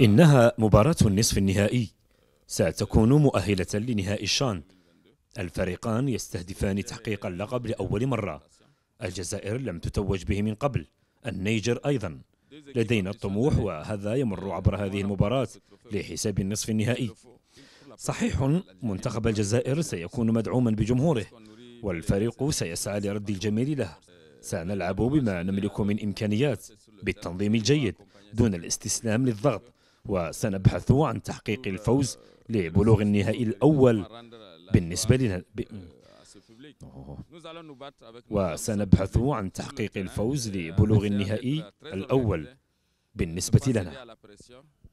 إنها مباراة النصف النهائي ستكون مؤهلة لنهائي الشان. الفريقان يستهدفان تحقيق اللقب لأول مرة. الجزائر لم تتوج به من قبل، النيجر أيضا. لدينا الطموح وهذا يمر عبر هذه المباراة لحساب النصف النهائي. صحيح منتخب الجزائر سيكون مدعوما بجمهوره والفريق سيسعى لرد الجميل له. سنلعب بما نملك من إمكانيات بالتنظيم الجيد دون الاستسلام للضغط، وسنبحث عن تحقيق الفوز لبلوغ النهائي الأول بالنسبة لنا